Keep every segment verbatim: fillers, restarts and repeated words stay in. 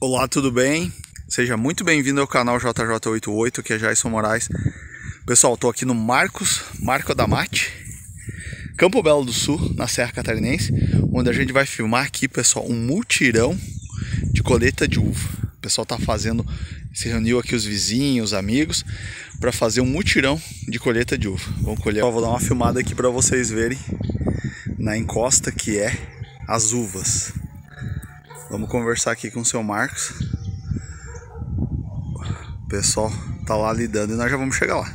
Olá, tudo bem? Seja muito bem-vindo ao canal J J oitenta e oito, que é Jaison Moraes. Pessoal, estou aqui no Marcos, Marco Damate, Campo Belo do Sul, na Serra Catarinense, onde a gente vai filmar aqui, pessoal, um mutirão de colheita de uva. O pessoal tá fazendo, se reuniu aqui os vizinhos, amigos, para fazer um mutirão de colheita de uva. Vamos colher. Eu vou dar uma filmada aqui para vocês verem na encosta que é as uvas. Vamos conversar aqui com o seu Marcos. O pessoal tá lá lidando e nós já vamos chegar lá.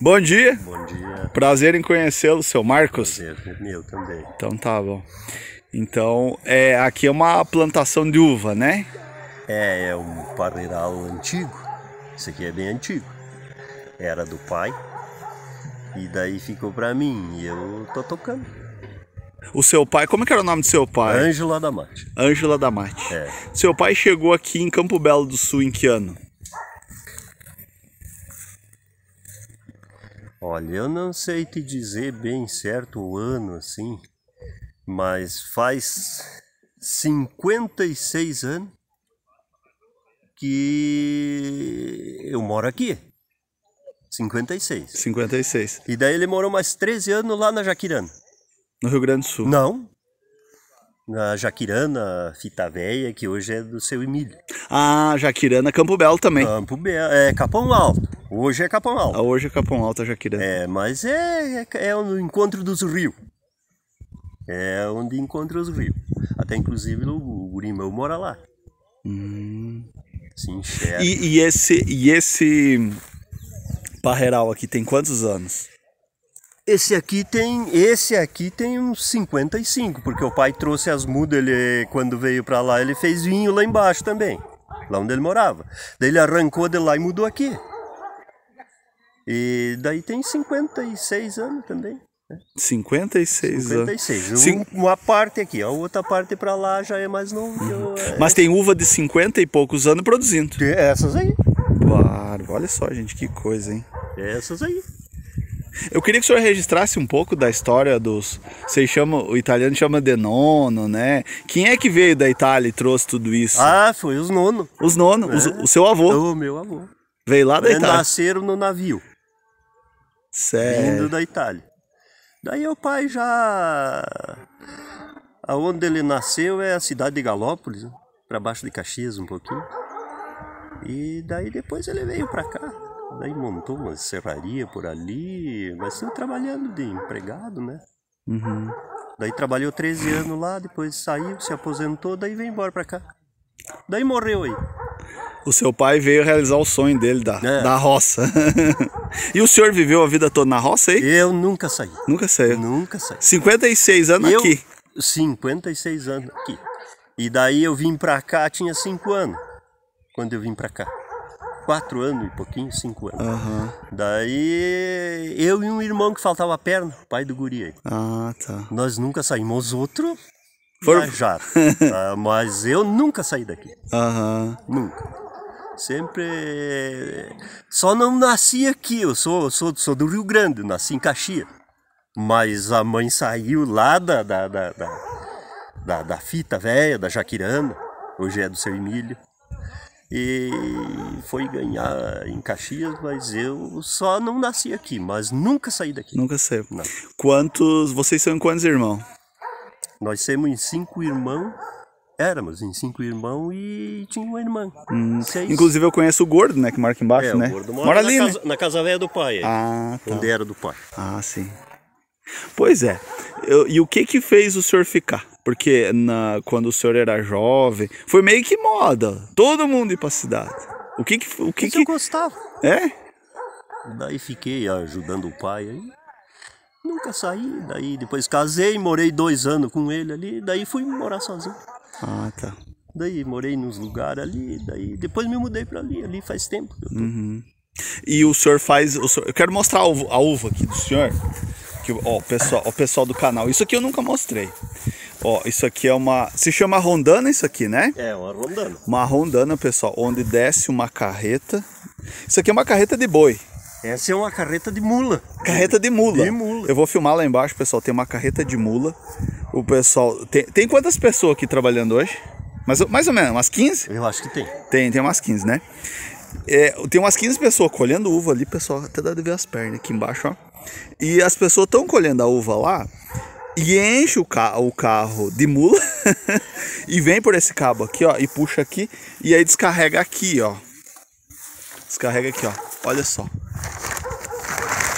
Bom dia. Bom dia. Prazer em conhecê-lo, seu Marcos. Prazer, meu também. Então tá bom. Então, é, aqui é uma plantação de uva, né? É, é um parreiral antigo. Isso aqui é bem antigo. Era do pai. E daí ficou pra mim e eu tô tocando. O seu pai, como é que era o nome do seu pai? Ângela Damate. Ângela Damate. É. Seu pai chegou aqui em Campo Belo do Sul em que ano? Olha, eu não sei te dizer bem certo o ano assim, mas faz cinquenta e seis anos que eu moro aqui. cinquenta e seis. cinquenta e seis. E daí ele morou mais treze anos lá na Jaquirana. No Rio Grande do Sul? Não. Na Jaquirana, Fita Velha, que hoje é do seu Emílio. Ah, Jaquirana, Campo Belo também. Campo Belo, é Capão Alto. Hoje é Capão Alto. Ah, hoje é Capão Alto, a Jaquirana. É, mas é, é, é o encontro dos rios. É onde encontra os rios. Até inclusive o guri meu mora lá. Hum. Se enxerga. E, e, esse, e esse parreiral aqui tem quantos anos? Esse aqui tem, esse aqui tem uns cinquenta e cinco, porque o pai trouxe as mudas, ele, quando veio para lá, ele fez vinho lá embaixo também, lá onde ele morava. Daí ele arrancou de lá e mudou aqui. E daí tem cinquenta e seis anos também. Né? cinquenta e seis, cinquenta e seis anos. cinquenta e seis. Um, uma parte aqui, a outra parte para lá já é mais novo. Uhum. Eu, é... Mas tem uva de cinquenta e poucos anos produzindo. Tem essas aí. Claro, olha só, gente, que coisa, hein? Essas aí. Eu queria que o senhor registrasse um pouco da história dos... Vocês chamam, o italiano chama de nono, né? Quem é que veio da Itália e trouxe tudo isso? Ah, foi os nono. Os nono, é. os, o seu avô. O meu avô. Veio lá da Eles Itália. Nasceram no navio. Sério? Vindo da Itália. Daí o pai já... Aonde ele nasceu é a cidade de Galópolis, né? Para baixo de Caxias um pouquinho. E daí depois ele veio para cá. Daí montou uma serraria por ali, mas sempre trabalhando de empregado, né? Uhum. Daí trabalhou treze anos lá, depois saiu, se aposentou, daí veio embora pra cá. Daí morreu aí. O seu pai veio realizar o sonho dele da, é. da roça. E o senhor viveu a vida toda na roça aí? Eu nunca saí. Nunca saiu? Nunca saí. cinquenta e seis anos eu, aqui? cinquenta e seis anos aqui. E daí eu vim pra cá, tinha cinco anos, quando eu vim pra cá. quatro anos e pouquinho, cinco anos. Uhum. Daí eu e um irmão que faltava a perna, pai do guri aí. Ah, tá. Nós nunca saímos outro, Por... já. Tá? Mas eu nunca saí daqui. Uhum. Nunca. Sempre... Só não nasci aqui, eu sou, sou, sou do Rio Grande, nasci em Caxias. Mas a mãe saiu lá da, da, da, da, da, da Fita Velha, da Jaquirana, hoje é do seu Emílio. E foi ganhar em Caxias, mas eu só não nasci aqui, mas nunca saí daqui. Nunca saiu. Não. Quantos, vocês são em quantos irmãos? Nós somos em cinco irmãos, éramos em cinco irmãos e tinha uma irmã. Hum. Inclusive eu conheço o Gordo, né, que mora aqui embaixo, é, né? O Gordo mora, mora ali, na, né? casa, na casa velha do pai, ah, tá. Onde era do pai. Ah, sim. Pois é. Eu, e o que que fez o senhor ficar? Porque na, quando o senhor era jovem, foi meio que moda, todo mundo ir pra cidade. O que que... O que Isso que eu gostava. É? Daí fiquei ajudando o pai aí, nunca saí, daí depois casei, morei dois anos com ele ali, daí fui morar sozinho. Ah, tá. Daí morei nos lugares ali, daí depois me mudei pra ali, ali faz tempo que eu tô. Uhum. E o senhor faz... O senhor, eu quero mostrar a uva, a uva aqui do senhor. Que, ó, pessoal, o pessoal do canal, isso aqui eu nunca mostrei. Ó, isso aqui é uma... Se chama rondana isso aqui, né? É, uma rondana. Uma rondana, pessoal, onde desce uma carreta. Isso aqui é uma carreta de boi. Essa é uma carreta de mula. Carreta de mula. De mula. Eu vou filmar lá embaixo, pessoal. Tem uma carreta de mula. O pessoal... Tem, tem quantas pessoas aqui trabalhando hoje? Mas, mais ou menos, umas quinze? Eu acho que tem. Tem, tem umas quinze, né? É, tem umas quinze pessoas colhendo uva ali, pessoal, até dá de ver as pernas aqui embaixo, ó. E as pessoas estão colhendo a uva lá e enche o, ca o carro de mula e vem por esse cabo aqui, ó, e puxa aqui e aí descarrega aqui, ó. Descarrega aqui, ó. Olha só.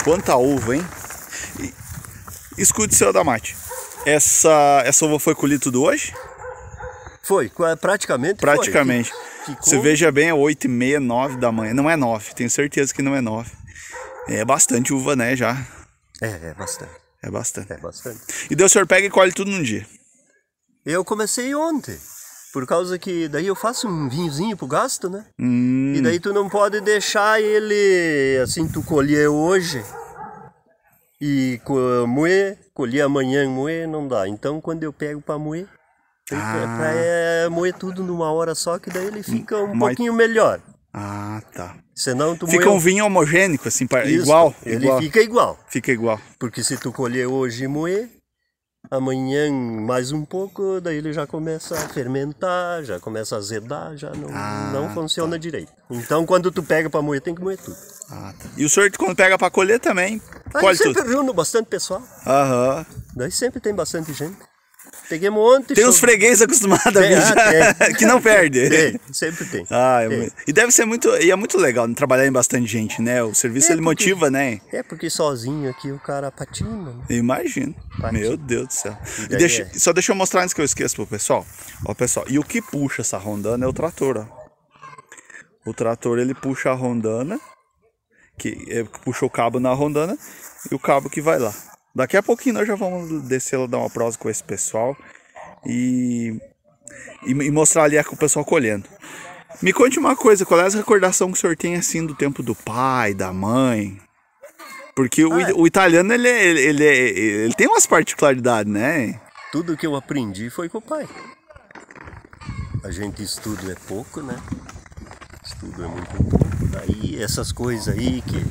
Quanta uva, hein? E... Escute, seu Damate. Essa, essa uva foi colhida tudo hoje? Foi, praticamente Praticamente. Foi. Ficou... Você veja bem, é oito e meia, nove da manhã. Não é nove, tenho certeza que não é nove. É bastante uva, né, já. É, é bastante. É bastante. É bastante. E daí o senhor pega e colhe tudo num dia? Eu comecei ontem. Por causa que daí eu faço um vinhozinho pro gasto, né? Hum. E daí tu não pode deixar ele, assim, tu colher hoje e moer, colher amanhã e moer, não dá. Então quando eu pego pra moer, ah. pra é, moer tudo numa hora só, que daí ele fica um Mas... pouquinho melhor. Ah, tá. Senão tu fica moeu... um vinho homogênico, assim, para... Isso, igual? Ele igual. fica igual. Fica igual. Porque se tu colher hoje e moer, amanhã mais um pouco, daí ele já começa a fermentar, já começa a azedar, já não, ah, não funciona tá. direito. Então quando tu pega para moer, tem que moer tudo. Ah, tá. E o senhor quando pega para colher também? Ah, colhe sempre tudo. Reúno bastante pessoal. Aham. Daí sempre tem bastante gente. Peguei um monte. Tem uns freguês acostumados a vir já, é. que não perde. Tem, sempre tem. Ah, é tem. Muito... E deve ser muito, e é muito legal trabalhar em bastante gente, né? O serviço é ele porque, motiva, né? É porque sozinho aqui o cara patina. Né? Imagino. Patina. Meu Deus do céu. E e deixa, é. Só deixa eu mostrar antes que eu esqueça pro pessoal. Ó, pessoal, e o que puxa essa rondana é o trator, ó. O trator ele puxa a rondana, que é, puxa o cabo na rondana e o cabo que vai lá. Daqui a pouquinho nós já vamos descer lá, dar uma prosa com esse pessoal e, e, e mostrar ali o pessoal colhendo. Me conte uma coisa, qual é a recordação que o senhor tem assim do tempo do pai, da mãe? Porque ah, o, é. o italiano, ele, ele, ele, ele tem umas particularidades, né? Tudo que eu aprendi foi com o pai. A gente estudo é pouco, né? Estudo é muito pouco. Daí essas coisas aí que...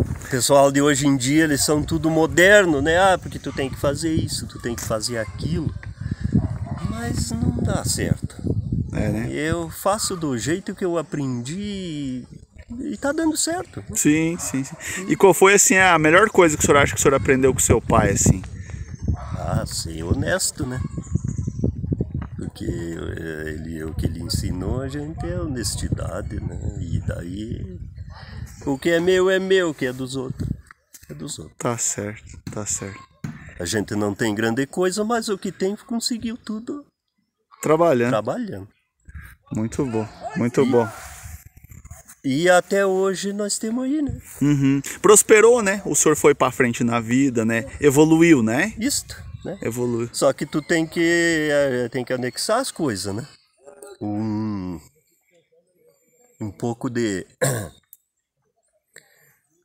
O pessoal de hoje em dia, eles são tudo moderno, né? Ah, porque tu tem que fazer isso, tu tem que fazer aquilo. Mas não dá certo. É, né? Eu faço do jeito que eu aprendi e tá dando certo. Sim, sim, sim. E qual foi, assim, a melhor coisa que o senhor acha que o senhor aprendeu com seu pai, assim? Ah, ser honesto, né? Porque ele, o que ele ensinou a gente é honestidade, né? E daí... O que é meu é meu, o que é dos outros é dos outros. Tá certo, tá certo. A gente não tem grande coisa, mas o que tem conseguiu tudo trabalhando. Trabalhando. Muito bom, muito e, bom. E até hoje nós temos aí, né? Uhum. Prosperou, né? O senhor foi pra frente na vida, né? Evoluiu, né? Isto, né? Evoluiu. Só que tu tem que, tem que anexar as coisas, né? Um, um pouco de...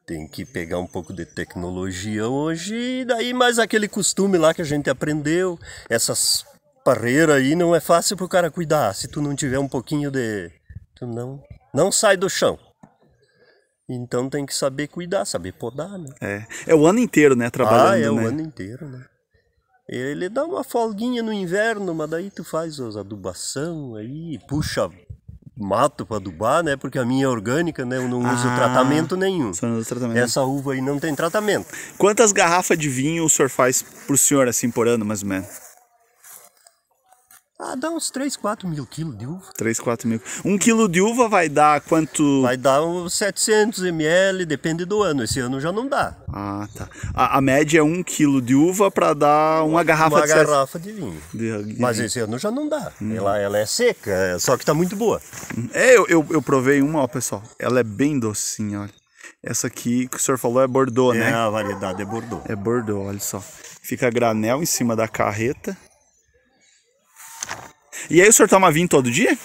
Tem que pegar um pouco de tecnologia hoje, e daí mais aquele costume lá que a gente aprendeu. Essas barreiras aí não é fácil pro cara cuidar. Se tu não tiver um pouquinho de... Tu não, não sai do chão. Então tem que saber cuidar, saber podar, né? É, é o ano inteiro, né? Trabalhando, Ah, é né? o ano inteiro, né? Ele dá uma folguinha no inverno, mas daí tu faz as adubação aí, puxa... mato para adubar, né? Porque a minha é orgânica, né? Eu não ah, uso tratamento nenhum. Só não uso tratamento. Essa uva aí não tem tratamento. Quantas garrafas de vinho o senhor faz pro senhor, assim, por ano, mais ou menos? Ah, dá uns três, quatro mil quilos de uva. três, quatro mil. Um quilo de uva vai dar quanto? Vai dar uns setecentos mililitros, depende do ano. Esse ano já não dá. Ah, tá. A, a média é um quilo de uva para dar uma garrafa uma de vinho. Uma garrafa de vinho. De, de Mas vinho. Esse ano já não dá. Hum. Ela, ela é seca, só que tá muito boa. É, eu, eu, eu provei uma, ó, pessoal. Ela é bem docinha, olha. Essa aqui que o senhor falou é Bordeaux, é, né? É, a variedade é Bordeaux. É Bordeaux, olha só. Fica granel em cima da carreta. E aí o senhor toma vinho todo dia?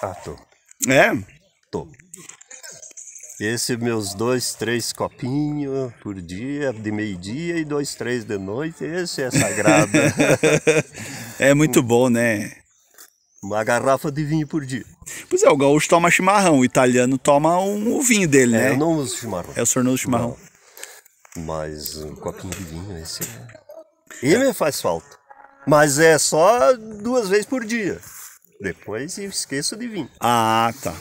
Ah, tô. É? Tô. Esse meus dois, três copinhos por dia, de meio-dia e dois, três de noite, esse é sagrado. É muito bom, né? Uma garrafa de vinho por dia. Pois é, o gaúcho toma chimarrão, o italiano toma um, o vinho dele, é, né? Eu não uso chimarrão. É, o senhor não usa chimarrão. Não. Mas um copinho de vinho, esse... Ele é. faz falta. Mas é só duas vezes por dia. Depois eu esqueço de vir. Ah, tá.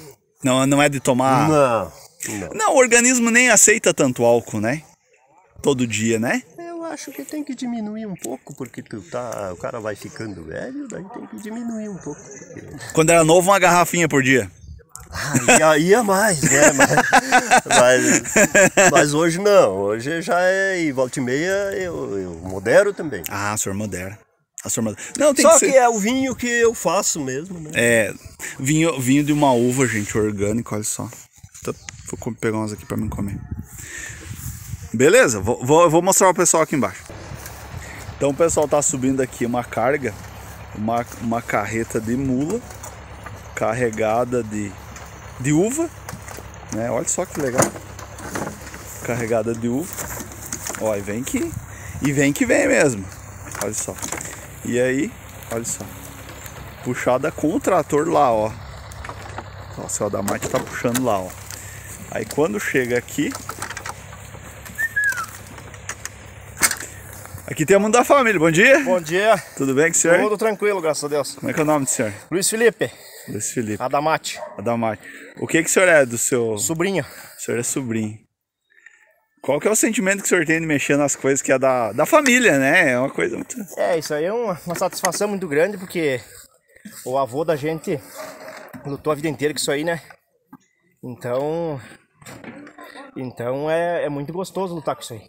Não, não é de tomar... Não, não. Não, o organismo nem aceita tanto álcool, né? Todo dia, né? Eu acho que tem que diminuir um pouco, porque tu tá, o cara vai ficando velho, daí tem que diminuir um pouco. Porque... Quando era novo, uma garrafinha por dia. Ah, ia mais, né? Mas, mas, mas hoje não, hoje já é, e volta e meia eu, eu modero também. Ah, o senhor modera. A senhora... Não, tem Só que, ser... que é o vinho que eu faço mesmo, né? É, vinho, vinho de uma uva, gente, orgânico, olha só. Vou pegar umas aqui pra mim comer. Beleza, vou, vou, vou mostrar o pessoal aqui embaixo. Então o pessoal tá subindo aqui uma carga, uma, uma carreta de mula, carregada de... de uva, né? Olha só que legal, carregada de uva, ó, e vem que, e vem que vem mesmo, olha só, e aí, olha só, puxada com o trator lá, ó, nossa, o Damate tá puxando lá, ó, aí quando chega aqui, aqui tem a mundo da família, bom dia! Bom dia! Tudo bem com o senhor? Tudo tranquilo, graças a Deus. Como é que é o nome do senhor? Luiz Felipe. Luiz Felipe. Adamate. Adamate. O que que o senhor é do seu... Sobrinho. O senhor é sobrinho. Qual que é o sentimento que o senhor tem de mexer nas coisas que é da, da família, né? É uma coisa muito... É, isso aí é uma, uma satisfação muito grande, porque o avô da gente lutou a vida inteira com isso aí, né? Então... Então é, é muito gostoso lutar com isso aí.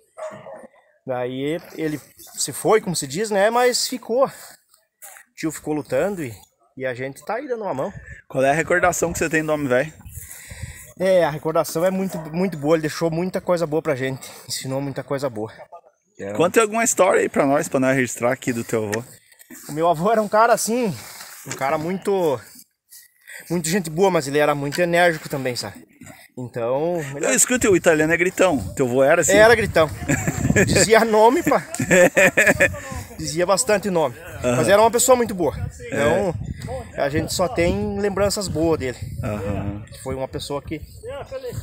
Daí ele se foi, como se diz, né? Mas ficou. O tio ficou lutando e... E a gente tá aí dando uma mão. Qual é a recordação que você tem do homem velho? É, a recordação é muito, muito boa. Ele deixou muita coisa boa pra gente. Ensinou muita coisa boa. Então... Conta alguma história aí pra nós, pra nós registrar aqui do teu avô. O meu avô era um cara assim, um cara muito... Muito gente boa, mas ele era muito enérgico também, sabe? Então... Ele... Eu escuto, o italiano é gritão. Teu avô era assim? Era gritão. Dizia nome, pá. Dizia bastante nome. Uhum. Mas era uma pessoa muito boa. Então... É. A gente só tem lembranças boas dele. Uhum. Foi uma pessoa que,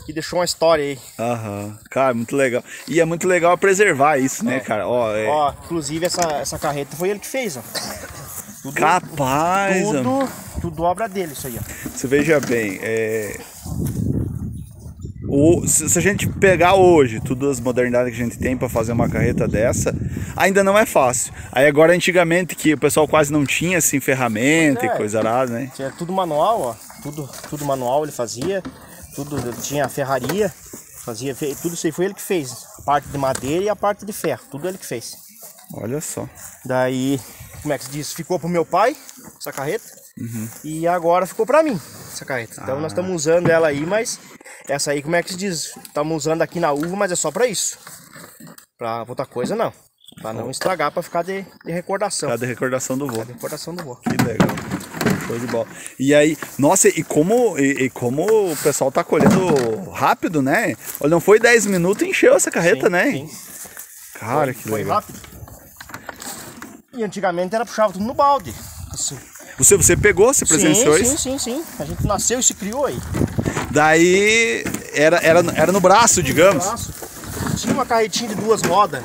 que deixou uma história aí. Uhum. Cara, muito legal. E é muito legal preservar isso, é. né, cara? Ó, é... ó, inclusive, essa, essa carreta foi ele que fez, ó. Tudo, Capaz! Tudo, tudo obra dele, isso aí, ó. Você veja bem, é... O, se a gente pegar hoje todas as modernidades que a gente tem para fazer uma carreta dessa, ainda não é fácil. Aí agora, antigamente, que o pessoal quase não tinha assim ferramenta é, e coisa arada, né? Tinha tudo manual, ó. Tudo, tudo manual ele fazia. Tudo, ele tinha ferraria, fazia tudo isso aí. Foi ele que fez. A parte de madeira e a parte de ferro. Tudo ele que fez. Olha só. Daí, como é que se diz? Ficou pro meu pai, essa carreta. Uhum. E agora ficou pra mim essa carreta. Então ah. nós estamos usando ela aí, mas essa aí, como é que se diz? Estamos usando aqui na uva, mas é só pra isso. Pra outra coisa não. Pra não estragar, pra ficar de, de recordação. Ficar de recordação do vô. Ficar de recordação do vô. Que legal. Show de bola. E aí, nossa, e como, e, e como o pessoal tá colhendo rápido, né? Olha, não foi dez minutos e encheu essa carreta, sim, né? Sim. Cara, foi, que foi legal. Foi rápido. E antigamente era puxava tudo no balde. Assim. Você, você pegou, você presenciou isso? Sim, sim, sim, sim. A gente nasceu e se criou aí. Daí era, era, era no braço, digamos? No braço. Tinha uma carretinha de duas rodas,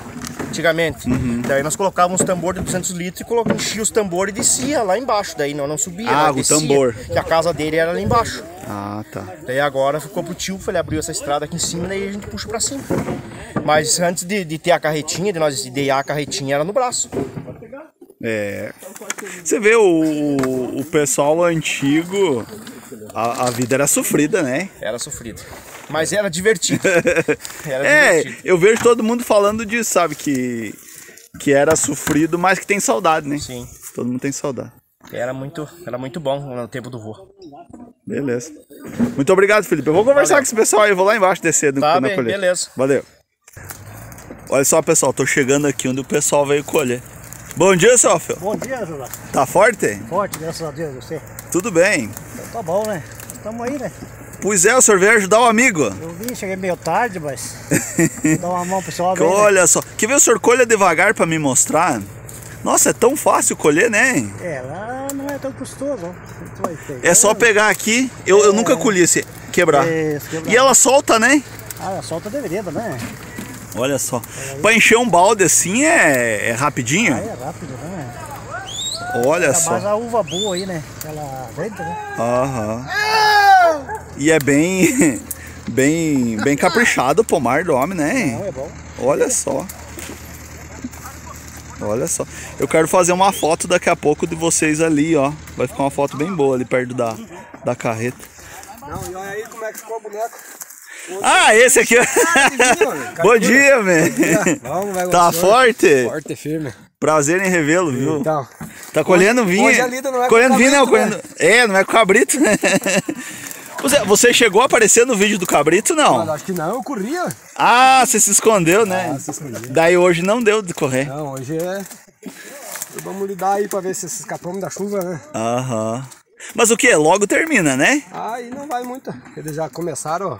antigamente. Uhum. Daí nós colocávamos os tambores de duzentos litros e colocávamos, enchia os tambores e descia lá embaixo. Daí não, não subia, ah, o descia, tambor. E a casa dele era lá embaixo. Ah, tá. Daí agora ficou pro tio, ele abriu essa estrada aqui em cima, daí a gente puxa pra cima. Mas antes de, de ter a carretinha, de nós idear a carretinha, era no braço. É, você vê o, o pessoal antigo, a, a vida era sofrida, né? Era sofrida, mas era divertido. Era é, divertido. Eu vejo todo mundo falando disso, sabe? Que, que era sofrido, mas que tem saudade, né? Sim. Todo mundo tem saudade. Era muito, era muito bom no tempo do vô. Beleza. Muito obrigado, Felipe. Eu vou conversar Valeu. com esse pessoal aí, eu vou lá embaixo descer do tá bem, colher. Beleza. Valeu. Olha só, pessoal, tô chegando aqui onde o pessoal veio colher. Bom dia, seu filho. Bom dia, Ângela. Tá forte? Forte, graças a Deus, você. Tudo bem. Então, tá bom, né? Estamos aí, né? Pois é, o senhor veio ajudar o amigo. Eu vim, cheguei meio tarde, mas... Dá uma mão pro pessoal. Olha, né? Só. Quer ver o senhor colha devagar pra me mostrar? Nossa, é tão fácil colher, né? É, lá não é tão custoso. Vai é só pegar aqui. Eu, é... eu nunca colhi esse. Quebrar. Isso, quebrar. E ela solta, né? Ah, ela solta de vereda, né? Olha só, pra encher um balde assim é, é rapidinho? Ah, é rápido, né? Olha ainda só. Mas a uva boa aí, né? Ela aguenta, né? Aham. E é bem, bem, bem caprichado o pomar do homem, né? Não, é bom. Olha é. só. Olha só. Eu quero fazer uma foto daqui a pouco de vocês ali, ó. Vai ficar uma foto bem boa ali perto da, da carreta. Não, e olha aí como é que ficou o boneco. Ah, esse aqui. Bom dia, velho. Tá forte? Forte e firme. Prazer em revê-lo, viu? Então, tá colhendo vinho. Hoje a lida não é colhendo vinho, não. Colhendo... É, não é com cabrito, né? Você, você chegou a aparecer no vídeo do cabrito, não? Não, acho que não, eu corria. Ah, você se escondeu, né? Ah, se escondia. Daí hoje não deu de correr. Não, hoje é... Vamos lidar aí pra ver se escapamos da chuva, né? Aham. Mas o que? Logo termina, né? Ah, e não vai muito. Eles já começaram, ó.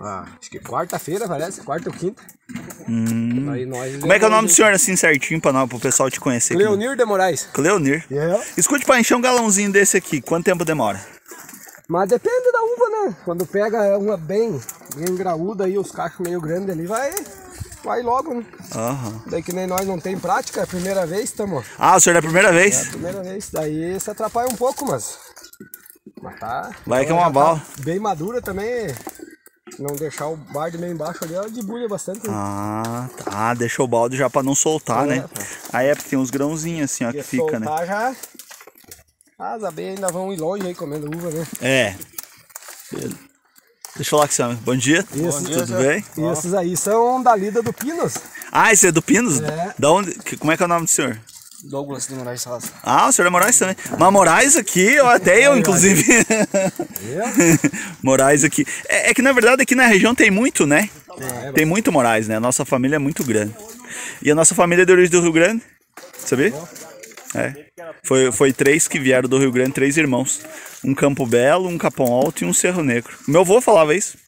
Ah, acho que quarta-feira, parece. Quarta ou quinta. Hum. Aí nós Como é que é o nome do senhor, assim, certinho, pra não, pro pessoal te conhecer? Cleonir de Morais. Cleonir. Yeah. Escute, pra encher um galãozinho desse aqui, quanto tempo demora? Mas depende da uva, né? Quando pega uma bem, bem graúda aí, os cachos meio grandes ali, vai... Vai logo, né? Uhum. Daí que nem nós não tem prática, é a primeira vez, estamos. Ah, o senhor é a primeira vez? É a primeira vez, daí se atrapalha um pouco, mas... Mas tá... Vai que é uma bala. Tá bem madura também, não deixar o balde meio embaixo ali, ela debulha bastante. Né? Ah, tá, deixa o balde já pra não soltar, é, né? Tá. Aí é porque tem uns grãozinhos assim, ó, e que fica, né? já... As abelhas ainda vão ir longe aí comendo uva, né? É. Beleza. Deixa eu falar com você. Bom dia. Isso, Bom dia, tudo senhor. bem? E esses aí são da lida do Pinos. Ah, esse é do Pinos? É. Da onde? Como é que é o nome do senhor? Douglas de Moraes. Ah, o senhor é Moraes também. Mas Moraes aqui, ó, até eu, inclusive. É. Moraes aqui. É, é que, na verdade, aqui na região tem muito, né? É, tem muito Moraes, né? A nossa família é muito grande. E a nossa família é de origem do Rio Grande. Sabia? É. Foi, foi três que vieram do Rio Grande, três irmãos. Um Campo Belo, um Capão Alto e um Cerro Negro. Meu avô falava isso.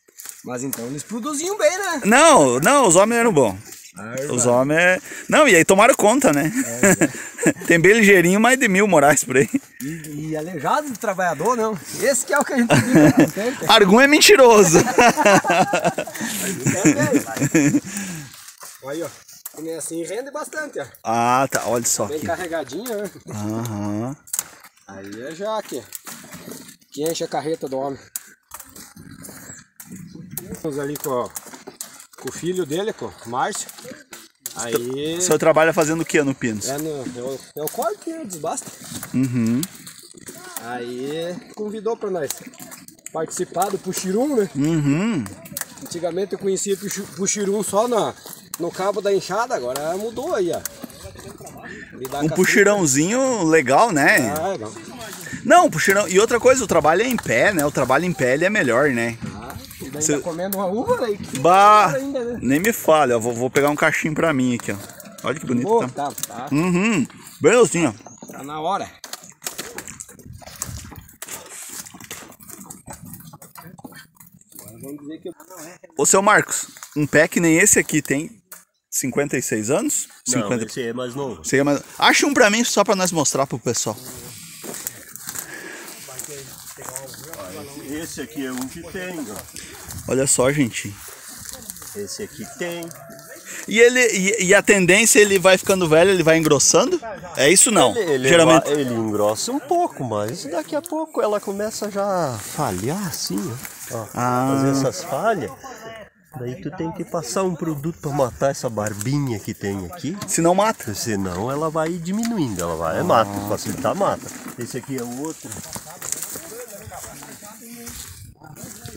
Mas então eles produziam bem, né? Não, não, os homens eram bons. Ah, os homens... Não, e aí tomaram conta, né? É, é. Tem bem ligeirinho, mais de mil Morais por aí. E, e aleijado do trabalhador, não. Esse que é o que a gente... Argum é mentiroso. Olha aí, ó. E assim rende bastante, ó. Ah, tá. Olha só. Tá bem aqui. Carregadinha, né? Aham. Aí é já aqui. Que enche a carreta do homem. Estamos ali com, com o filho dele, com o Márcio. Aí... O senhor trabalha fazendo o que no Pinos? É, no, eu, eu corto e eu desbasto. Uhum. Aí convidou pra nós participar do Puxirum, né? Uhum. Antigamente eu conhecia Puxirum só na... No cabo da enxada, agora mudou aí, ó. Um puxirãozinho legal, né? Ah, não. Não, puxirão. E outra coisa, o trabalho é em pé, né? O trabalho em pé ele é melhor, né? Ah, e daí Você... tá comendo uma uva aí. Que bah! Tá ainda, né? Nem me fale, ó. Vou, vou pegar um cachinho pra mim aqui, ó. Olha que bonito. Boa, que tá. tá. Uhum. Bem docinho, ó. Tá na hora. Agora vamos dizer que... Ô, seu Marcos. Um pé que nem esse aqui tem cinquenta e seis anos? Não, cinquenta... esse é mais novo. É mais... Acha um pra mim só pra nós mostrar pro pessoal. Esse aqui é um que tem, ó. Olha só, gente. Esse aqui tem. E, ele, e, e a tendência, ele vai ficando velho, ele vai engrossando? É isso não? Ele, ele, Geralmente... vai, ele engrossa um pouco, mas daqui a pouco ela começa já a falhar assim, ó. Ah. Fazer essas falhas. Daí tu tem que passar um produto para matar essa barbinha que tem aqui. Se não mata? Senão ela vai diminuindo, ela vai ah, mata, facilitar mata. Esse aqui é o outro.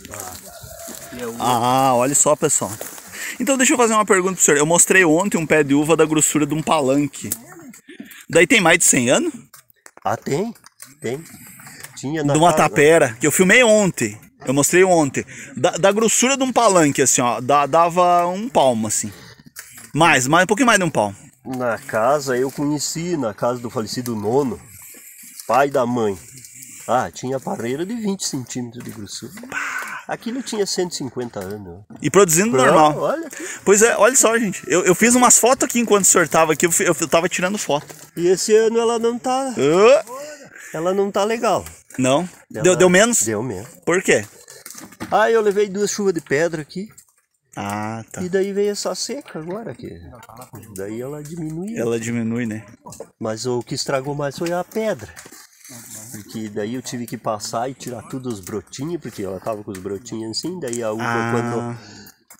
Ah, é o ah outro. Olha só, pessoal. Então deixa eu fazer uma pergunta pro senhor. Eu mostrei ontem um pé de uva da grossura de um palanque. Daí tem mais de cem anos? Ah, tem, tem. Tinha na de uma casa. tapera, que eu filmei ontem. Eu mostrei ontem. Da, da grossura de um palanque, assim, ó. Da, dava um palmo, assim. Mais, mais, um pouquinho mais de um palmo. Na casa, eu conheci, na casa do falecido nono, pai da mãe. Ah, tinha parreira de vinte centímetros de grossura. Aquilo tinha cento e cinquenta anos. E produzindo Pronto, normal. Olha. Pois é, olha só, gente. Eu, eu fiz umas fotos aqui enquanto o senhor tava aqui. Eu, eu, eu tava tirando foto. E esse ano ela não tá... Uh. Ela não tá legal. Não? Deu, deu menos? Deu menos. Por quê? Ah, eu levei duas chuvas de pedra aqui. Ah, tá. E daí veio essa seca agora, que daí ela diminui. Ela diminui, né? Mas o que estragou mais foi a pedra. Porque daí eu tive que passar e tirar tudo os brotinhos, porque ela tava com os brotinhos assim, daí a uva ah. quando,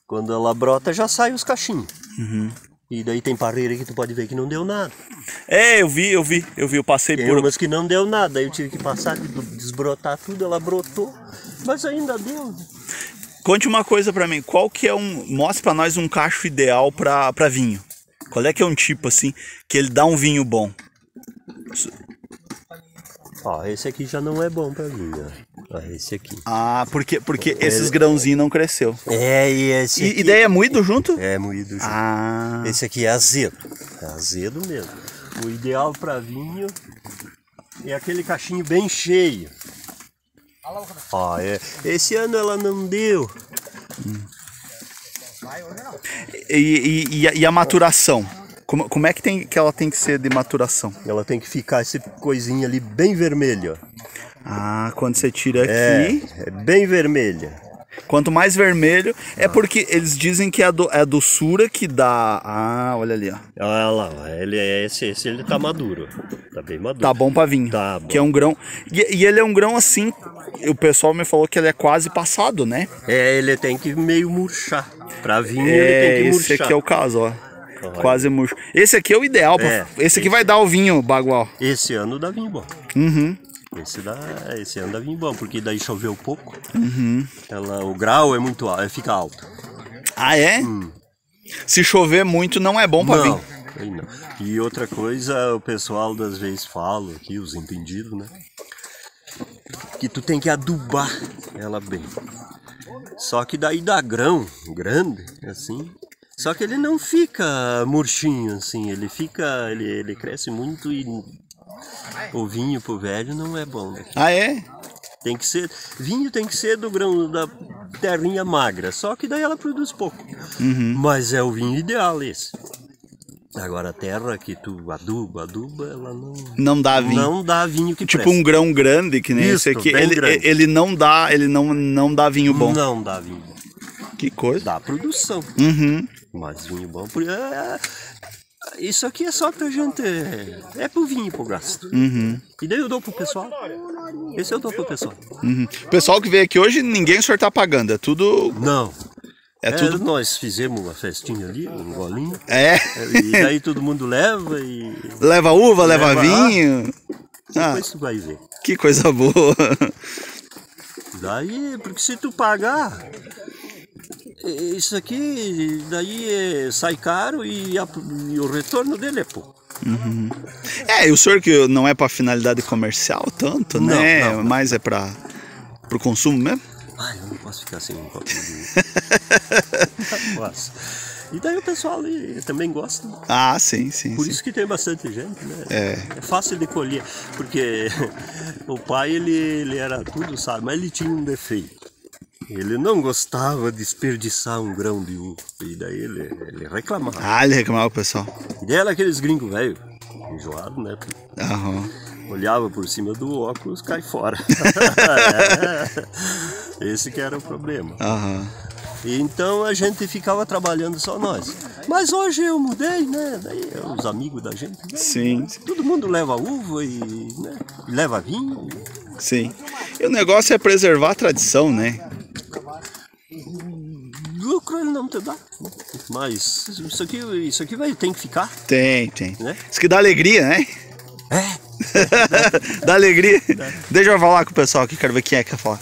quando ela brota já sai os cachinhos. Uhum. E daí tem parreira que tu pode ver que não deu nada. É, eu vi, eu vi, eu vi, eu passei tem por... mas que não deu nada, aí eu tive que passar, desbrotar tudo, ela brotou, mas ainda deu. Conte uma coisa pra mim, qual que é um... mostre pra nós um cacho ideal pra, pra vinho. Qual é que é um tipo, assim, que ele dá um vinho bom? Ó, esse aqui já não é bom pra mim, ó. Ó, esse aqui. Ah, porque, porque é, esses grãozinhos não cresceu. É, e esse e, aqui... E daí é moído junto? É, moído junto. Ah. Esse aqui é azedo. É azedo mesmo. O ideal pra vinho é aquele cachinho bem cheio. Ó, é. Esse ano ela não deu. Hum. E, e, e, a, e a maturação? Como, como é que, tem, que ela tem que ser de maturação? Ela tem que ficar esse coisinha ali bem vermelha. Ah, quando você tira aqui... É, é bem vermelha. Quanto mais vermelho, é ah. porque eles dizem que é a, do, é a doçura que dá... Ah, olha ali, ó. Olha lá, ele é esse, esse ele tá maduro. Tá bem maduro. Tá bom pra vinho. Tá bom. Que é um grão... E, e ele é um grão assim... O pessoal me falou que ele é quase passado, né? É, ele tem que meio murchar. Pra vinho é, ele tem que murchar. Esse aqui é o caso, ó. Corre. Quase murcho. Esse aqui é o ideal. É, pra... Esse aqui esse... vai dar o vinho, bagual. Esse ano dá vinho bom. Uhum. Esse, dá... esse ano dá vinho bom, porque daí choveu pouco. Uhum. Ela... O grau é muito alto, fica alto. Ah, é? Hum. Se chover muito não é bom pra vinho. Não. E outra coisa, o pessoal das vezes fala aqui, os entendidos, né? Que tu tem que adubar ela bem. Só que daí dá grão grande, assim... Só que ele não fica murchinho, assim, ele fica, ele, ele cresce muito e o vinho pro velho não é bom. Daqui. Ah, é? Tem que ser, vinho tem que ser do grão, da terrinha magra, só que daí ela produz pouco. Uhum. Mas é o vinho ideal esse. Agora a terra que tu aduba, aduba, ela não... Não dá vinho. Não dá vinho que tipo presta. Um grão grande, que nem isso, esse aqui, ele, ele, não, dá, ele não, não dá vinho bom. Não dá vinho bom. Que coisa. Dá produção. Uhum. Mas vinho bom... É, isso aqui é só pra gente... É pro vinho, pro gasto. Uhum. E daí eu dou pro pessoal. Esse eu dou pro pessoal. Uhum. O pessoal que veio aqui hoje, ninguém o senhor tá pagando. É tudo... Não. É, é tudo... Nós fizemos uma festinha ali, um golinho. É. E daí todo mundo leva e... Leva uva, leva, leva vinho. Ah, depois tu vai ver. Que coisa boa. Daí, porque se tu pagar... Isso aqui, daí é, sai caro e, a, e o retorno dele é pouco. Uhum. É, e o senhor que não é para finalidade comercial tanto, não, né? Não, não. Mas é para o consumo mesmo? Ai, eu não posso ficar sem um copo de vinho. E daí o pessoal ali também gosta. Ah, sim, sim. Por sim. Isso que tem bastante gente, né? É. É fácil de colher, porque o pai, ele, ele era tudo, sabe? Mas ele tinha um defeito. Ele não gostava de desperdiçar um grão de uva, e daí ele, ele reclamava. Ah, ele reclamava, pessoal. E daí era aqueles gringos velho, enjoado, né? Aham. Olhava por cima do óculos, cai fora. Esse que era o problema. Aham. Então a gente ficava trabalhando só nós. Mas hoje eu mudei, né? Daí os amigos da gente. Né? Sim. Todo mundo leva uva e, né? E leva vinho. Sim. E o negócio é preservar a tradição, né? Lucro ele não te dá, mas isso aqui, isso aqui vai, tem que ficar. Tem, tem. Né? Isso que dá alegria, né? É. Dá alegria. Dá. Deixa eu falar com o pessoal aqui, quero ver quem é que quer falar.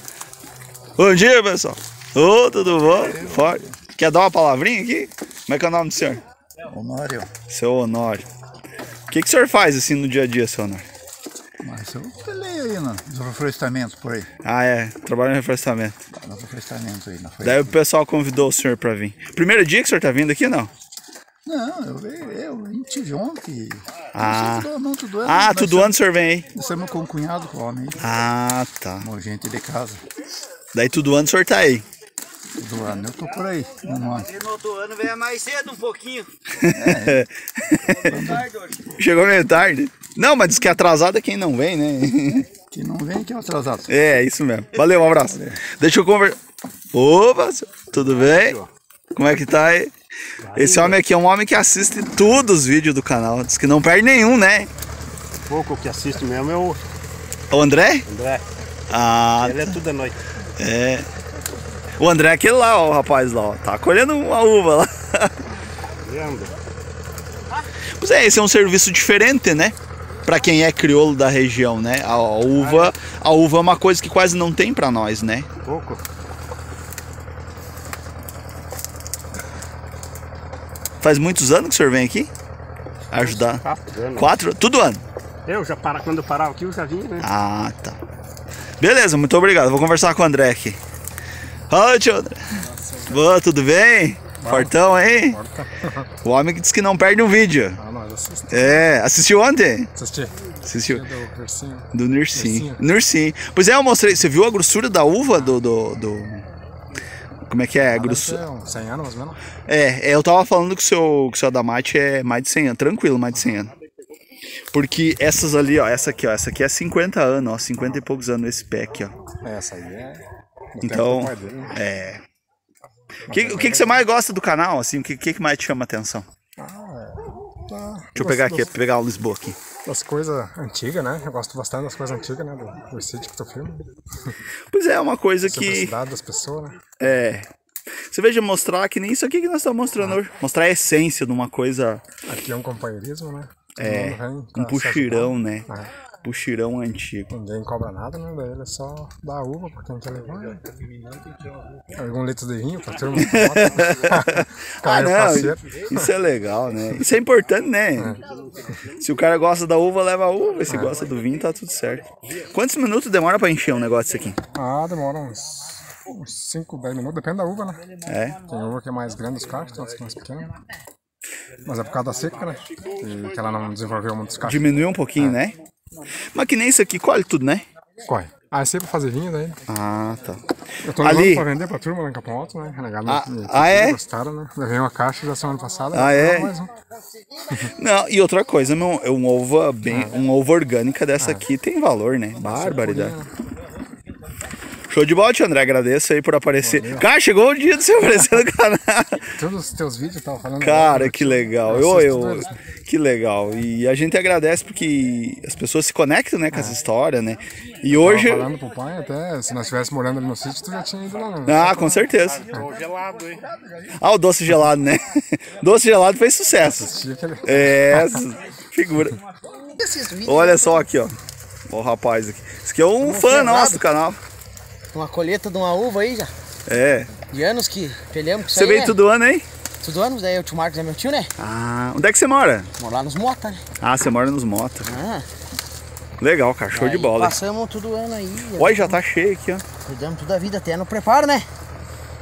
Bom dia, pessoal. Ô, oh, tudo bom? Forte. Quer dar uma palavrinha aqui? Como é que é o nome do senhor? Honório. Seu Honório. O que, que o senhor faz assim no dia a dia, seu Honório? Mas eu falei aí nos reflorestamento por aí. Ah, é. Trabalho no reflorestamento. No reflorestamento aí. Não foi daí aqui. O pessoal convidou o senhor pra vir. Primeiro dia que o senhor tá vindo aqui, não? Não, eu, eu, eu tive ontem. Ah, não, não tudo ano. Ah, tudo ano o senhor vem aí? Nós estamos com um cunhado com o homem aí. Ah, tá. Uma gente de casa. Daí tudo ano o senhor tá aí? Tudo ano eu tô por aí. E no outro ano vem mais cedo um pouquinho. É. Chegou meio tarde. Não, mas diz que atrasado é quem não vem, né? Quem não vem é quem é atrasado. É, isso mesmo. Valeu, um abraço. Valeu. Deixa eu conversar. Opa, tudo bem? Como é que tá aí? Esse homem aqui é um homem que assiste todos os vídeos do canal. Diz que não perde nenhum, né? Pouco que assiste mesmo é o... O André? André. Ah, ele é tudo à noite. É. O André é aquele lá, ó, o rapaz lá, ó. Tá colhendo uma uva lá. Pois é, esse é um serviço diferente, né? Pra quem é crioulo da região, né? A, a uva, a uva é uma coisa que quase não tem pra nós, né? Pouco. Faz muitos anos que o senhor vem aqui ajudar? Quatro anos. Quatro? Tudo ano? Eu já para, quando eu parava aqui eu já vinha, né? Ah, tá. Beleza, muito obrigado. Vou conversar com o André aqui. Fala, tio André. Nossa, boa, tudo bem? Bom, fortão, hein? Forta. O homem que disse que não perde um vídeo. Ah, não, eu assisto. É, assistiu ontem? Assisti. Assistiu. Do Nursinho. Do Nursinho. Nursinho. Pois é, eu mostrei. Você viu a grossura da uva do... do, do... Como é que é? Ah, grosso... cem anos, mais ou menos. É, eu tava falando que o seu, que o seu Adamate é mais de cem anos, tranquilo, mais de cem anos. Porque essas ali, ó, essa aqui, ó, essa aqui é cinquenta anos, ó, cinquenta e poucos anos esse pé aqui, ó. Essa aí é... Então, é... O que, o que que você mais gosta do canal, assim? O que que mais te chama a atenção? Ah, é... Tá. Deixa eu pegar aqui, pegar o Lisboa aqui. Das coisas antigas, né? Eu gosto bastante das coisas antigas, né? Do, do sítio que tu filma. Pois é, uma coisa que... A cidade das pessoas, né? É. Você veja mostrar que nem isso aqui que nós estamos mostrando ah. hoje. Mostrar a essência de uma coisa... Aqui é um companheirismo, né? Todo é, um puxirão, né? Ah. Puxirão antigo. Ninguém cobra nada, né? Daí ele é só dá uva pra quem quer levar, né? Algum litro de vinho pra turma. Ah, não, isso é legal, né? Isso é importante, né? É. Se o cara gosta da uva, leva a uva. Se é. gosta do vinho, tá tudo certo. Quantos minutos demora pra encher um negócio desse aqui? Ah, demora uns... Uns cinco, dez minutos, depende da uva, né? É. Tem uva que é mais grande os cachos, tem outras que é mais pequenas. Mas é por causa da seca, né? E que ela não desenvolveu muitos cachos. Diminuiu um pouquinho, é. né? Mas que nem isso aqui, colhe tudo, né? Corre. Ah, é sempre pra fazer vinho daí. Ah, tá. Eu tô levando pra vender pra turma lá em Capão Alto, né? Renegado. Ah, e, ah é? Gostaram, né? Levei uma caixa já semana passada. Ah, é? Mais um. Não, e outra coisa, meu, um ovo bem, ah, um ovo orgânica dessa ah, aqui tem valor, né? Barbaridade. Show de bola, tio André, agradeço aí por aparecer. Valeu. Cara, chegou o dia de você aparecer no canal. Todos os teus vídeos estavam falando. Cara, que legal. Eu, eu, eu, que legal. E a gente agradece porque as pessoas se conectam, né, com é. essa história, né? E eu hoje... Tava falando pro pai até, se nós estivéssemos morando ali no sítio, tu já tinha ido lá. Né? Ah, com certeza. É. Gelado, hein? Ah, o doce gelado, né? Doce gelado fez sucesso. É, essa figura. Olha só aqui, ó. Ó o rapaz aqui. Esse aqui é um fã nosso do canal. Uma colheita de uma uva aí já. É. De anos que peleamos com isso. Você veio, né? Todo ano, hein? Todo ano, daí o tio Marcos é meu tio, né? Ah, onde é que você mora? Moro lá nos Mota, né? Ah, você mora nos Mota. Ah. Legal, cara, show de bola. Passamos todo ano aí. Olha, já tá cheio aqui, ó. Cuidamos toda a vida, até no preparo, né?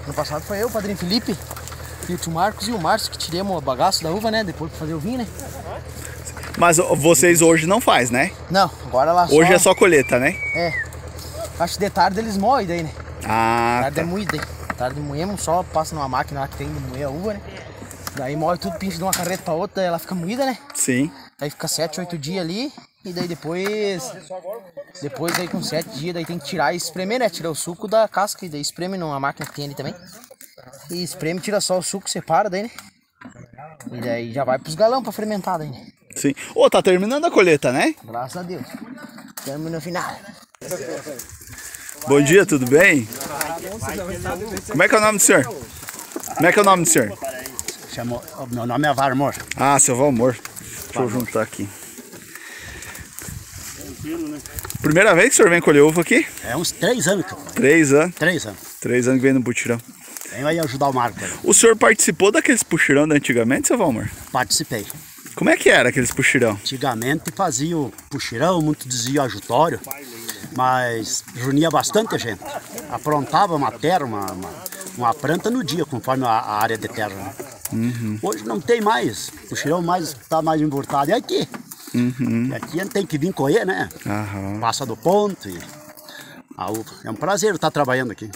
No passado foi eu, o Padrinho Felipe, e o tio Marcos e o Márcio que tiremos o bagaço da uva, né? Depois pra fazer o vinho, né? Mas vocês hoje não faz, né? Não, agora lá só... Hoje é só colheita, né? É. Acho que de tarde eles moem daí, né? Ah, tarde tá. é moída. Tarde moemos, só passa numa máquina lá que tem de moer a uva, né? Daí moe tudo, pincha de uma carreta pra outra, daí ela fica moída, né? Sim. Aí fica sete, oito dias ali, e daí depois... Depois aí com sete dias, daí tem que tirar e espremer, né? Tirar o suco da casca, e daí espreme numa máquina que tem ali também. E espreme, tira só o suco, separa daí, né? E daí já vai pros galão pra fermentar daí, né? Sim. Ô, oh, tá terminando a colheita, né? Graças a Deus. Termina o final. Bom dia, tudo bem? Como é que é o nome do senhor? Como é que é o nome do senhor? Meu nome é Valmor. Ah, seu Valmor. Deixa eu juntar aqui. Primeira vez que o senhor vem colher uva aqui? É uns três anos. Três anos? Três anos. Três anos que vem no putirão. Vem aí ajudar o Marco. O senhor participou daqueles putirão de antigamente, seu Valmor? Participei. Como é que era aqueles puxirão? Antigamente fazia o puxirão, muito dizia ajutório, mas reunia bastante gente. Aprontava uma terra, uma, uma, uma planta no dia, conforme a, a área de terra. Né? Uhum. Hoje não tem mais. O puxirão mais, tá mais emburtado. É aqui. Uhum. E aqui a gente tem que vir colher, né? Uhum. Passa do ponto. E a uva. É um prazer estar trabalhando aqui.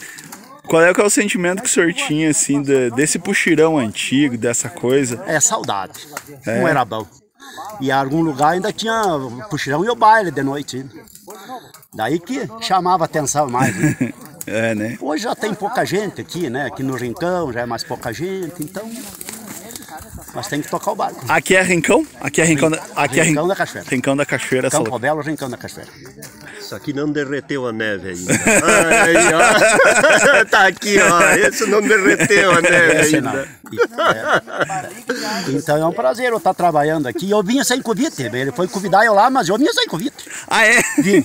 Qual é, qual é o sentimento que o senhor tinha, assim, de, desse puxirão antigo, dessa coisa? É saudade, é. Não era bom. E em algum lugar ainda tinha puxirão e o baile de noite. Daí que chamava atenção mais. Né? É, né? Hoje já tem pouca gente aqui, né? Aqui no Rincão já é mais pouca gente, então... Mas tem que tocar o barco. Aqui é Rincão? Aqui é Rincão da, aqui é Rincão é... da Cachoeira. Rincão da Cachoeira. Campo só... Belo, Rincão da Cachoeira. Isso aqui não derreteu a neve ainda. Ai, ó. Tá aqui, ó. Esse não derreteu a neve Esse ainda. É. Então é um prazer eu estar trabalhando aqui. Eu vinha sem convite. Ele foi convidar eu lá, mas eu vinha sem convite. Ah, é? Vim.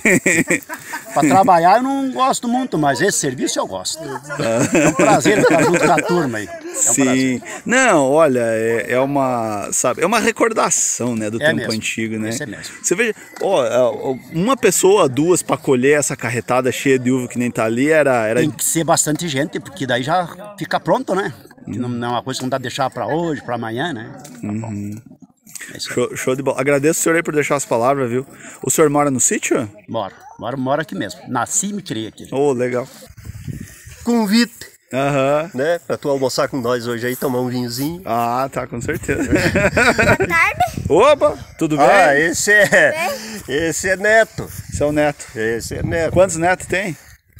Para trabalhar eu não gosto muito, mas esse serviço eu gosto. Ah. É um prazer estar junto com a turma aí. É um Sim. Prazer. Não, olha, é, é uma, sabe, é uma recordação, né, do é tempo mesmo. antigo, né? É mesmo. Você veja, ó, uma pessoa, duas para colher essa carretada cheia de uva que nem tá ali, era, era... Tem que ser bastante gente, porque daí já fica pronto, né? Hum. Não, não é uma coisa que não dá pra deixar para hoje, para amanhã, né? Tá uhum. bom. Show, show de bola. Agradeço o senhor aí por deixar as palavras, viu? O senhor mora no sítio? Moro, moro, moro aqui mesmo. Nasci e me criei aqui. Ô, oh, legal. Convite. Aham. Uhum. Né? Pra tu almoçar com nós hoje aí, tomar um vinhozinho. Ah, tá, com certeza. Boa tarde. Opa, tudo bem? Ah, esse é... Esse é neto. Esse é o neto. Esse é neto. Quantos netos tem?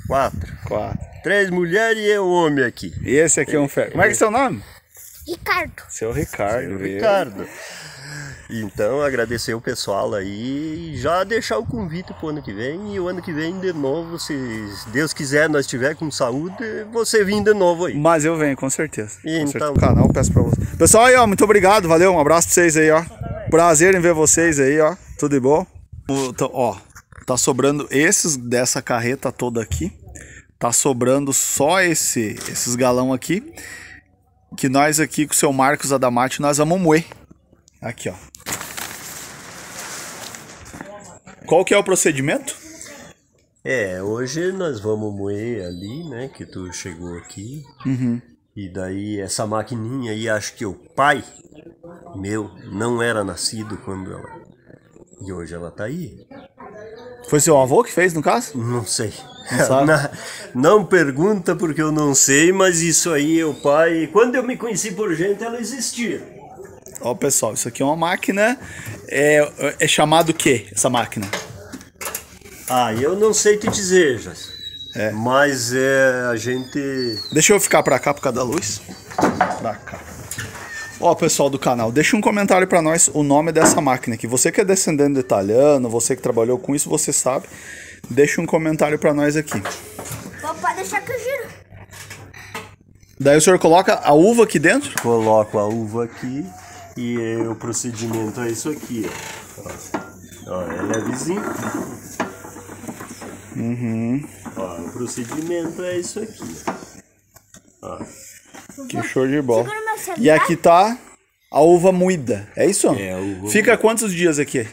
Quatro. Quatro. Três mulheres e eu homem aqui. E esse aqui é um fé. Como é que é seu nome? Ricardo. Seu Ricardo. Seu Ricardo. Então, agradecer o pessoal aí e já deixar o convite para o ano que vem. E o ano que vem, de novo, se Deus quiser, nós estiver com saúde, você vem de novo aí. Mas eu venho, com certeza. Então, com certeza. O canal peço para você. Pessoal aí, ó, muito obrigado, valeu, um abraço para vocês aí, ó. Prazer em ver vocês aí, ó. Tudo de bom? O, tô, ó, tá sobrando esses dessa carreta toda aqui. Tá sobrando só esse, esses galão aqui. Que nós aqui, com o seu Marcos Adamate, nós vamos moer. Aqui, ó. Qual que é o procedimento? É, hoje nós vamos moer ali, né? Que tu chegou aqui. Uhum. E daí essa maquininha aí, acho que o pai meu não era nascido quando ela... E hoje ela tá aí. Foi seu avô que fez, no caso? Não sei. Não, não, não pergunta porque eu não sei, mas isso aí é o pai... Quando eu me conheci por gente, ela existia. Ó, pessoal, isso aqui é uma máquina, é, é chamado o que, essa máquina? Ah, eu não sei te dizer, Jason, é. mas é, a gente... Deixa eu ficar pra cá por causa da luz. Pra cá. Ó, pessoal do canal, deixa um comentário pra nós o nome dessa máquina aqui. Você que é descendente de italiano, você que trabalhou com isso, você sabe. Deixa um comentário pra nós aqui. Pode deixar que eu giro. Daí o senhor coloca a uva aqui dentro? Coloco a uva aqui. E é, o procedimento é isso aqui, ó. Ó, é levezinho. Uhum. Ó, o procedimento é isso aqui, ó. Que show de bola. E aqui tá a uva moída, é isso? É, a uva fica moída. Quantos dias aqui?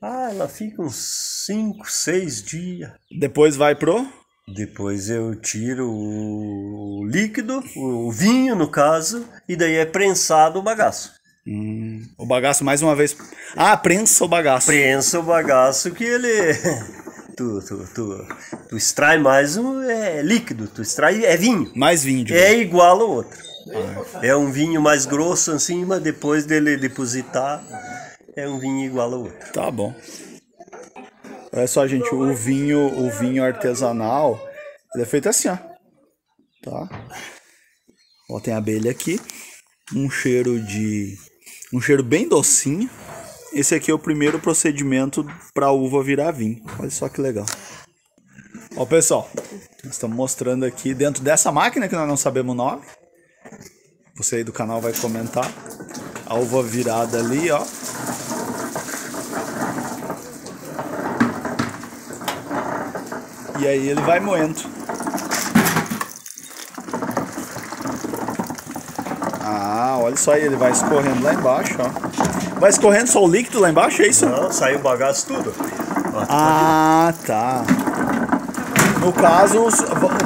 Ah, ela fica uns cinco, seis dias. Depois vai pro? Depois eu tiro o líquido, o vinho no caso, e daí é prensado o bagaço. Hum, o bagaço mais uma vez. Ah, prensa o bagaço. Prensa o bagaço que ele... Tu, tu, tu, tu extrai mais um é líquido, tu extrai é vinho. Mais vinho. É mesmo. Igual ao outro. Ah. É um vinho mais grosso assim, mas depois dele depositar é um vinho igual ao outro. Tá bom. Olha só, gente, o vinho, o vinho artesanal, ele é feito assim, ó. Tá? Ó, tem abelha aqui. Um cheiro de... Um cheiro bem docinho. Esse aqui é o primeiro procedimento para a uva virar vinho. Olha só que legal. Ó, pessoal, nós estamos mostrando aqui dentro dessa máquina que nós não sabemos o nome. Você aí do canal vai comentar. A uva virada ali, ó. E aí ele vai moendo. Ah, olha só aí, ele vai escorrendo lá embaixo, ó. Vai escorrendo só o líquido lá embaixo, é isso? Não, saiu o bagaço tudo. Ó, ah, tá. No caso,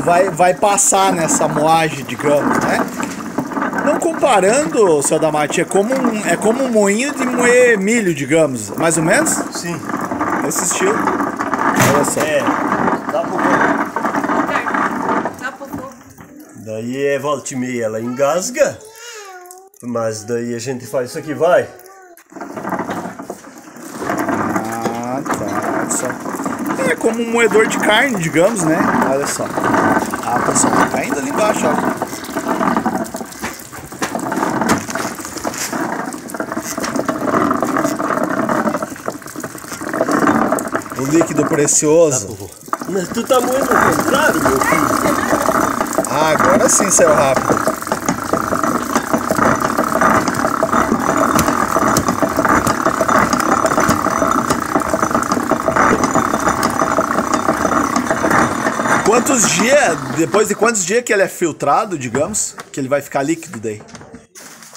vai, vai passar nessa moagem, digamos, né? Não comparando, seu Damate, é como um, é como um moinho de moer milho, digamos. Mais ou menos? Sim. Esse estilo. Olha só. É. Daí é volta e meia, ela engasga, mas daí a gente faz isso aqui, vai. Ah, tá. É como um moedor de carne, digamos, né? Olha só. Ah, pessoal, tá caindo ali embaixo, ó. O líquido precioso. Tá, mas tu tá muito ao contrário, meu filho. Ah, agora sim saiu rápido. Quantos dias, depois de quantos dias que ele é filtrado, digamos, que ele vai ficar líquido daí?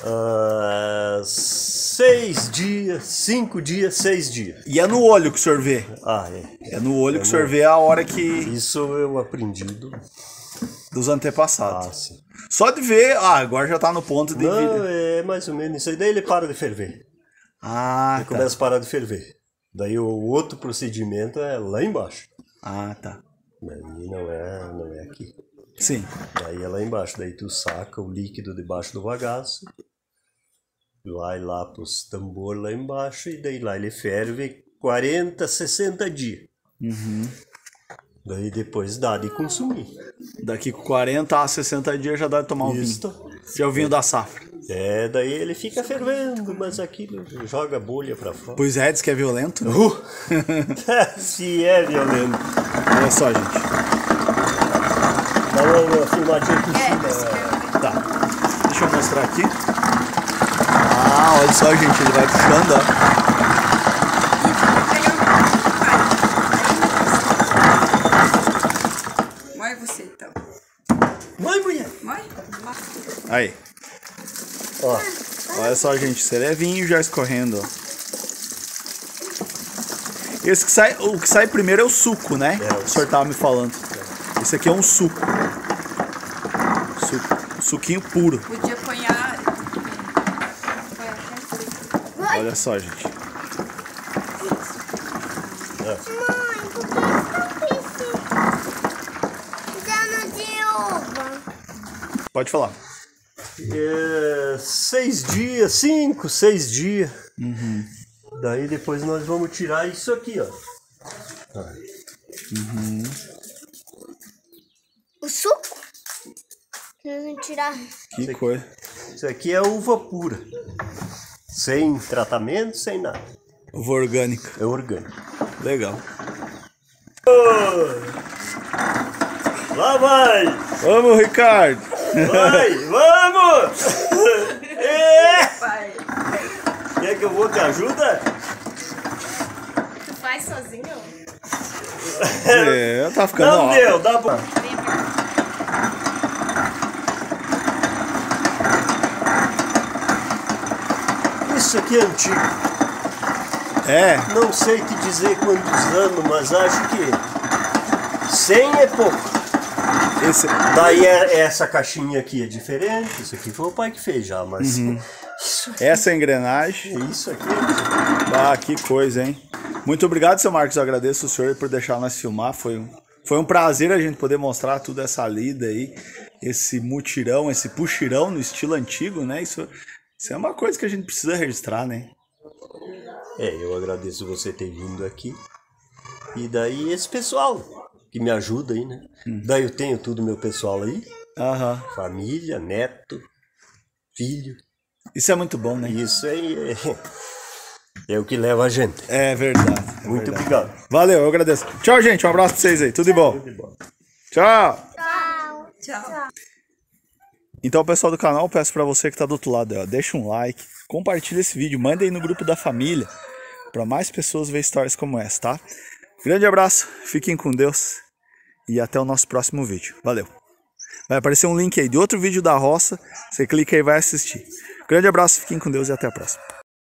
Uh, seis dias, cinco dias, seis dias. E é no olho que o senhor vê? Ah, é. É no olho é que o senhor vê a hora que... Isso eu aprendi do... dos antepassados. Ah, sim. Só de ver, ah, agora já tá no ponto de... Não, é mais ou menos isso aí. Daí ele para de ferver. Ah, ele tá. Começa a parar de ferver. Daí o outro procedimento é lá embaixo. Ah, tá. Mas não é, não é aqui. Sim. Daí é lá embaixo, daí tu saca o líquido debaixo do bagaço, vai lá pros tambor lá embaixo e daí lá ele ferve quarenta, sessenta dias. Uhum. Daí depois dá de consumir. Daqui quarenta a sessenta dias já dá de tomar um vinho. Já é o vinho da safra. É, daí ele fica fervendo, mas aquilo joga bolha pra fora. Pois é, diz que é violento. Uh! Se é violento. Olha só, gente. Dá uma filmadinha por cima. Tá. Deixa eu mostrar aqui. Ah, olha só, gente. Ele vai puxando, ó. Mãe, você então. Mãe, mulher. Mãe? Aí. Ó, olha só, gente, isso é levinho já escorrendo, ó. Esse que sai, o que sai primeiro é o suco, né? É, o senhor tava me falando. É. Esse aqui é um suco. Suco, suquinho puro. Podia apanhar. Olha só, gente. É. Mãe, por que eu estou pisando de uva? Pode falar. É, seis dias, cinco, seis dias. Uhum. Daí depois nós vamos tirar isso aqui, ó. Uhum. O suco? Nós vamos tirar. Que isso coisa. Aqui, isso aqui é uva pura. Sem tratamento, sem nada. Uva orgânica. É orgânica. Legal. Oh. Lá vai! Vamos, Ricardo! Vai, vamos! É. Pai. Quer que eu vou te ajuda? Tu faz sozinho? É, tá ficando Não ó. deu, dá pra... Isso aqui é antigo. É? Não sei te dizer quantos anos, mas acho que cem é pouco. Esse... Daí é, essa caixinha aqui é diferente, isso aqui foi o pai que fez já, mas... Uhum. Aqui... Essa é a engrenagem. Isso aqui. Ah, que coisa, hein? Muito obrigado, seu Marcos, eu agradeço o senhor por deixar nós filmar, foi um, foi um prazer a gente poder mostrar toda essa lida aí, esse mutirão, esse puxirão no estilo antigo, né? Isso, isso é uma coisa que a gente precisa registrar, né? É, eu agradeço você ter vindo aqui, e daí esse pessoal... que me ajuda aí, né? Hum. Daí eu tenho tudo meu pessoal aí. Aham. Família, neto, filho. Isso é muito bom, né? Isso aí é, é o que leva a gente. É verdade. É muito verdade. Obrigado. Valeu, eu agradeço. Tchau, gente. Um abraço pra vocês aí. Tudo de bom. Tudo de bom. Tchau. Tchau. Tchau. Então, pessoal do canal, peço pra você que tá do outro lado, ó, deixa um like, compartilha esse vídeo, manda aí no grupo da família, pra mais pessoas ver histórias como essa, tá? Grande abraço, fiquem com Deus e até o nosso próximo vídeo. Valeu! Vai aparecer um link aí de outro vídeo da roça, você clica aí e vai assistir. Grande abraço, fiquem com Deus e até a próxima.